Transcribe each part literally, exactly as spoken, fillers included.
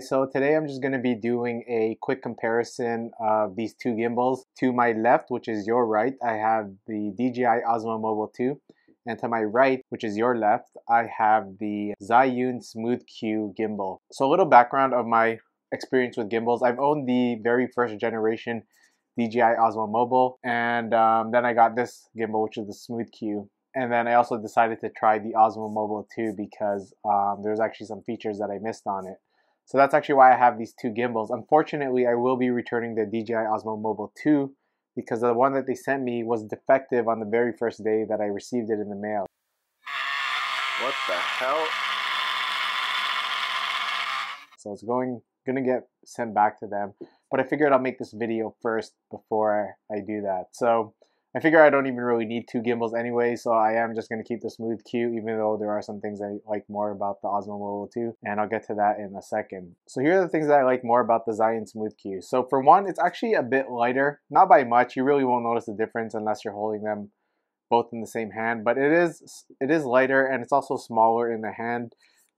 So today I'm just going to be doing a quick comparison of these two gimbals. To my left, which is your right, I have the D J I Osmo Mobile two. And to my right, which is your left, I have the Zhiyun Smooth Q gimbal. So a little background of my experience with gimbals. I've owned the very first generation D J I Osmo Mobile. And um, then I got this gimbal, which is the Smooth Q. And then I also decided to try the Osmo Mobile two because um, there's actually some features that I missed on it. So that's actually why I have these two gimbals. Unfortunately, I will be returning the D J I Osmo Mobile two because the one that they sent me was defective on the very first day that I received it in the mail. What the hell? So it's going, gonna get sent back to them. But I figured I'll make this video first before I do that. So I figure I don't even really need two gimbals anyway, so I am just going to keep the Smooth Q, even though there are some things I like more about the Osmo Mobile two, and I'll get to that in a second. So here are the things that I like more about the Zhiyun Smooth Q. So for one, it's actually a bit lighter, not by much. You really won't notice the difference unless you're holding them both in the same hand, but it is it is lighter, and it's also smaller in the hand.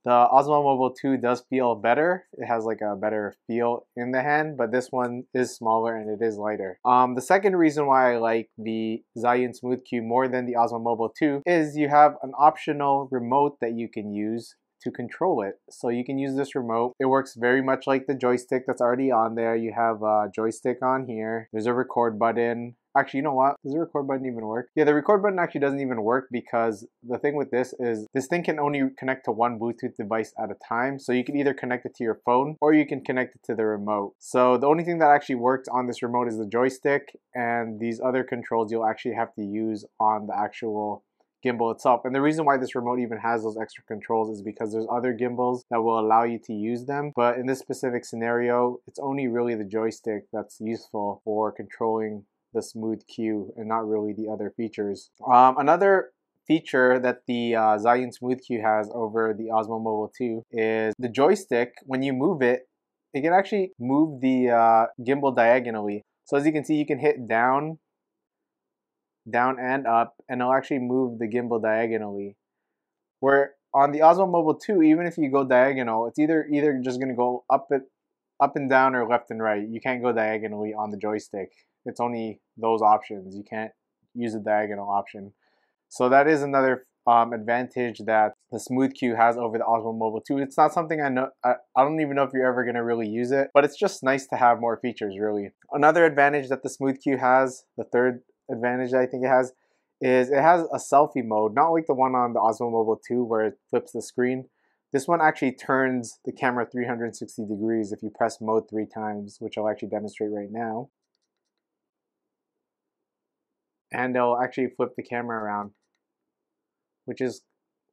The Osmo Mobile two does feel better. It has like a better feel in the hand, but this one is smaller and it is lighter. Um, the second reason why I like the Zhiyun Smooth Q more than the Osmo Mobile two is you have an optional remote that you can use to control it. So you can use this remote. It works very much like the joystick that's already on there. You have a joystick on here. There's a record button. Actually, you know what? Does the record button even work? Yeah, the record button actually doesn't even work because the thing with this is this thing can only connect to one Bluetooth device at a time. So you can either connect it to your phone or you can connect it to the remote. So the only thing that actually works on this remote is the joystick, and these other controls you'll actually have to use on the actual gimbal itself. And the reason why this remote even has those extra controls is because there's other gimbals that will allow you to use them, but in this specific scenario, it's only really the joystick that's useful for controlling the Smooth Q and not really the other features. Um, another feature that the uh, Zhiyun Smooth Q has over the Osmo Mobile two is the joystick. When you move it, it can actually move the uh, gimbal diagonally. So as you can see, you can hit down, down and up, and it'll actually move the gimbal diagonally. Where on the Osmo Mobile two, even if you go diagonal, it's either either just gonna go up it, up and down or left and right. You can't go diagonally on the joystick. It's only those options. You can't use a diagonal option. So that is another um, advantage that the Smooth Q has over the Osmo Mobile two. It's not something I know, I, I don't even know if you're ever gonna really use it, but it's just nice to have more features really. Another advantage that the Smooth Q has, the third advantage that I think it has, is it has a selfie mode, not like the one on the Osmo Mobile two where it flips the screen. This one actually turns the camera three hundred sixty degrees if you press mode three times, which I'll actually demonstrate right now. And they'll actually flip the camera around, which is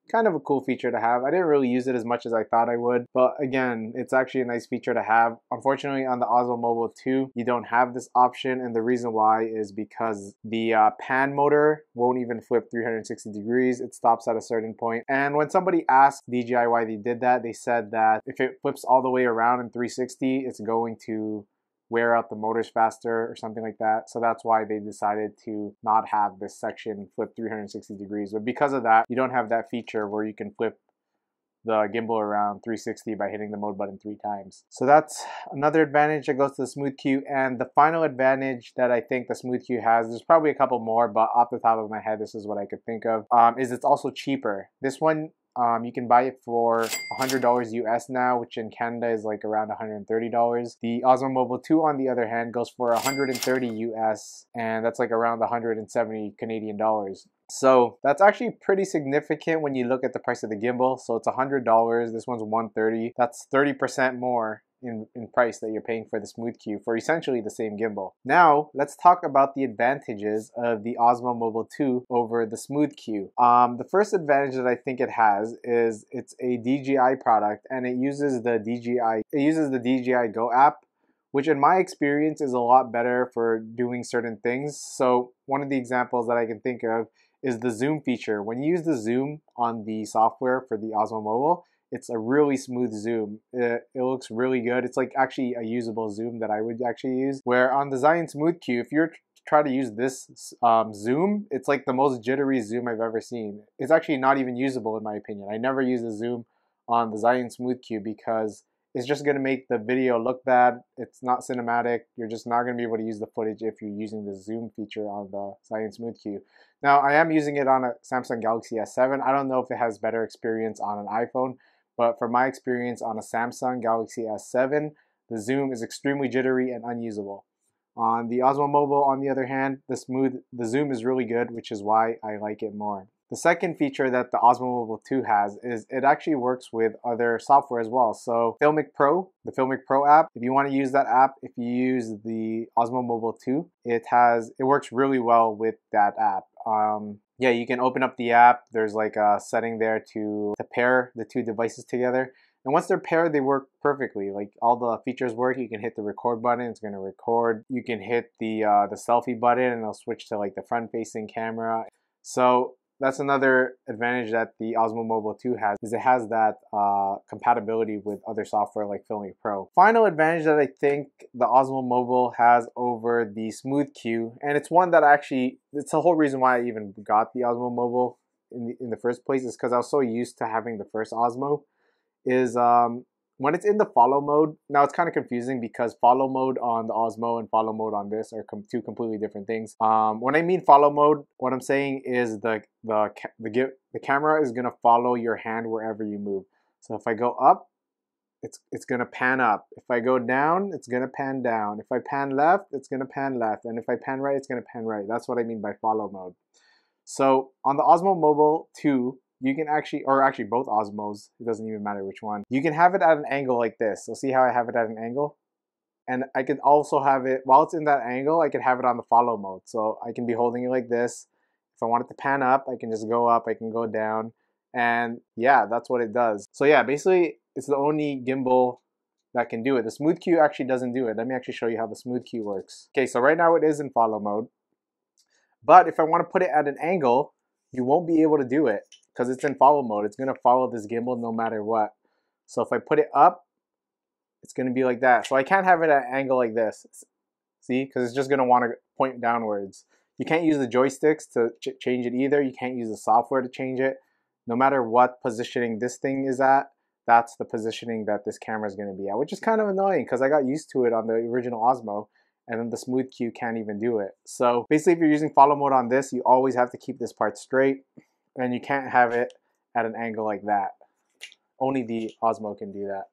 kind of a cool feature to have. I didn't really use it as much as I thought I would, but again, it's actually a nice feature to have. Unfortunately, on the Osmo Mobile two, you don't have this option, and the reason why is because the uh, pan motor won't even flip three hundred sixty degrees. It stops at a certain point. And when somebody asked D J I why they did that, they said that if it flips all the way around in three sixty, it's going to wear out the motors faster or something like that. So that's why they decided to not have this section flip three hundred sixty degrees. But because of that, you don't have that feature where you can flip the gimbal around three sixty by hitting the mode button three times. So that's another advantage that goes to the Smooth Q. And the final advantage that I think the Smooth Q has, there's probably a couple more, but off the top of my head, this is what I could think of, um, is it's also cheaper. This one, Um, you can buy it for one hundred dollars U S now, which in Canada is like around one hundred thirty dollars. The Osmo Mobile two, on the other hand, goes for one hundred thirty U S, and that's like around one hundred seventy Canadian dollars. So that's actually pretty significant when you look at the price of the gimbal. So it's one hundred dollars. This one's one hundred thirty dollars. That's thirty percent more in, in price that you're paying for the Smooth Q for essentially the same gimbal. Now, let's talk about the advantages of the Osmo Mobile two over the Smooth Q. Um, the first advantage that I think it has is it's a D J I product, and it uses the D J I, it uses the D J I Go app, which in my experience is a lot better for doing certain things. So one of the examples that I can think of is the zoom feature. When you use the zoom on the software for the Osmo Mobile, it's a really smooth zoom. It, it looks really good. It's like actually a usable zoom that I would actually use. Where on the Zhiyun Smooth Q, if you're trying to use this um, zoom, it's like the most jittery zoom I've ever seen. It's actually not even usable in my opinion. I never use a zoom on the Zhiyun Smooth Q because it's just going to make the video look bad. It's not cinematic. You're just not going to be able to use the footage if you're using the zoom feature on the Zhiyun Smooth Q. Now, I am using it on a Samsung Galaxy S seven. I don't know if it has better experience on an iPhone, but for my experience on a Samsung Galaxy S seven, the zoom is extremely jittery and unusable. On the Osmo Mobile, on the other hand, the, smooth, the zoom is really good, which is why I like it more. The second feature that the Osmo Mobile two has is it actually works with other software as well. So Filmic Pro, the Filmic Pro app, if you want to use that app, if you use the Osmo Mobile two, it has it works really well with that app. Um, yeah, you can open up the app. There's like a setting there to, to pair the two devices together. And once they're paired, they work perfectly. Like all the features work. You can hit the record button, it's going to record. You can hit the, uh, the selfie button and it'll switch to like the front-facing camera. So that's another advantage that the Osmo Mobile two has, is it has that uh, compatibility with other software like Filmic Pro. Final advantage that I think the Osmo Mobile has over the Smooth Q, and it's one that actually, it's the whole reason why I even got the Osmo Mobile in the, in the first place, is because I was so used to having the first Osmo, is um, when it's in the follow mode. Now it's kind of confusing because follow mode on the Osmo and follow mode on this are com two completely different things. Um, when I mean follow mode, what I'm saying is the the ca the, give the camera is gonna follow your hand wherever you move. So if I go up, it's it's gonna pan up. If I go down, it's gonna pan down. If I pan left, it's gonna pan left, and if I pan right, it's gonna pan right. That's what I mean by follow mode. So on the Osmo Mobile two, you can actually, or actually both Osmos, it doesn't even matter which one, you can have it at an angle like this. So see how I have it at an angle? And I can also have it, while it's in that angle, I can have it on the follow mode. So I can be holding it like this. If I want it to pan up, I can just go up, I can go down. And yeah, that's what it does. So yeah, basically it's the only gimbal that can do it. The Smooth Q actually doesn't do it. Let me actually show you how the Smooth Q works. Okay, so right now it is in follow mode. But if I want to put it at an angle, you won't be able to do it, because it's in follow mode. It's going to follow this gimbal no matter what. So if I put it up, it's going to be like that. So I can't have it at an angle like this. See? Because it's just going to want to point downwards. You can't use the joysticks to ch change it either. You can't use the software to change it. No matter what positioning this thing is at, that's the positioning that this camera is going to be at, which is kind of annoying because I got used to it on the original Osmo. And then the Smooth Q can't even do it. So basically, if you're using follow mode on this, you always have to keep this part straight. And you can't have it at an angle like that. Only the Osmo can do that.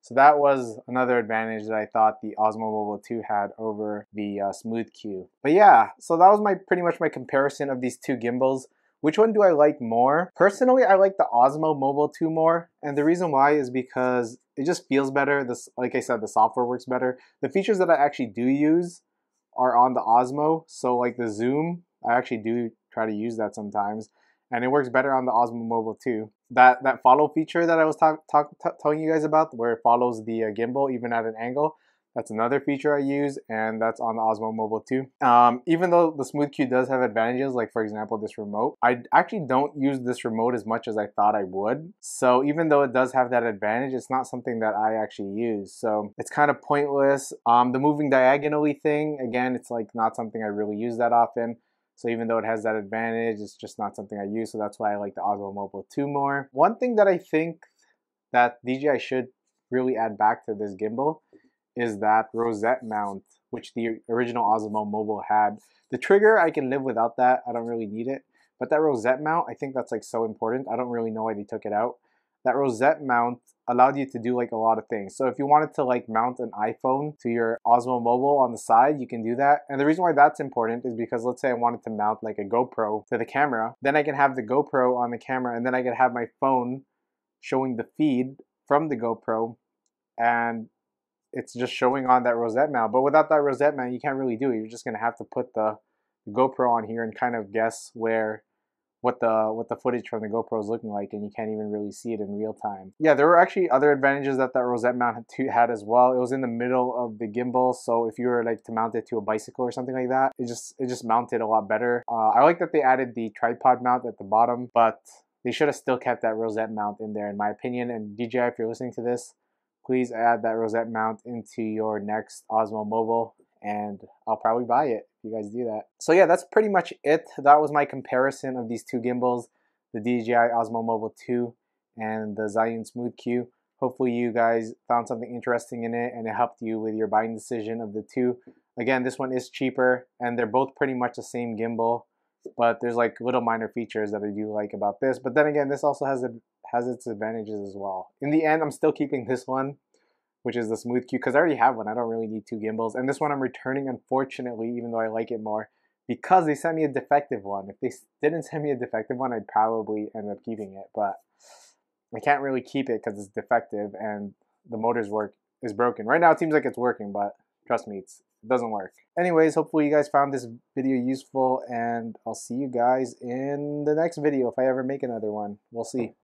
So that was another advantage that I thought the Osmo Mobile two had over the uh, Smooth Q. But yeah, so that was my pretty much my comparison of these two gimbals. Which one do I like more? Personally, I like the Osmo Mobile two more, and the reason why is because it just feels better. This, like I said, the software works better. The features that I actually do use are on the Osmo. So like the zoom, I actually do try to use that sometimes. And it works better on the Osmo Mobile two. That that follow feature that I was talk, talk, telling you guys about, where it follows the uh, gimbal even at an angle, that's another feature I use, and that's on the Osmo Mobile two. Um, even though the Smooth Q does have advantages, like for example this remote, I actually don't use this remote as much as I thought I would. So even though it does have that advantage, it's not something that I actually use. So it's kind of pointless. Um, the moving diagonally thing, again, it's like not something I really use that often. So even though it has that advantage, it's just not something I use. So that's why I like the Osmo Mobile two more. One thing that I think that D J I should really add back to this gimbal is that rosette mount, which the original Osmo Mobile had. The trigger, I can live without that. I don't really need it. But that rosette mount, I think that's like so important. I don't really know why they took it out. That rosette mount allowed you to do like a lot of things. So if you wanted to like mount an iPhone to your Osmo Mobile on the side, you can do that. And the reason why that's important is because let's say I wanted to mount like a GoPro to the camera, then I can have the GoPro on the camera, and then I can have my phone showing the feed from the GoPro, and it's just showing on that rosette mount. But without that rosette mount, you can't really do it. You're just gonna have to put the GoPro on here and kind of guess where what the what the footage from the GoPro is looking like, and you can't even really see it in real time. Yeah, there were actually other advantages that that rosette mount had as well. It was in the middle of the gimbal, so if you were like to mount it to a bicycle or something like that, it just it just mounted a lot better. Uh, I like that they added the tripod mount at the bottom, but they should have still kept that rosette mount in there, in my opinion. And D J I, if you're listening to this, please add that rosette mount into your next Osmo Mobile, and I'll probably buy it if you guys do that. So yeah, that's pretty much it. That was my comparison of these two gimbals, the D J I Osmo Mobile two and the Zhiyun Smooth Q. Hopefully you guys found something interesting in it and it helped you with your buying decision of the two. Again, this one is cheaper and they're both pretty much the same gimbal, but there's like little minor features that I do like about this. But then again, this also has, a, has its advantages as well. In the end, I'm still keeping this one, which is the Smooth Q, because I already have one. I don't really need two gimbals. And this one I'm returning, unfortunately, even though I like it more, because they sent me a defective one. If they didn't send me a defective one, I'd probably end up keeping it. But I can't really keep it because it's defective and the motor's work is broken. Right now, it seems like it's working, but trust me, it's, it doesn't work. Anyways, hopefully you guys found this video useful, and I'll see you guys in the next video if I ever make another one. We'll see.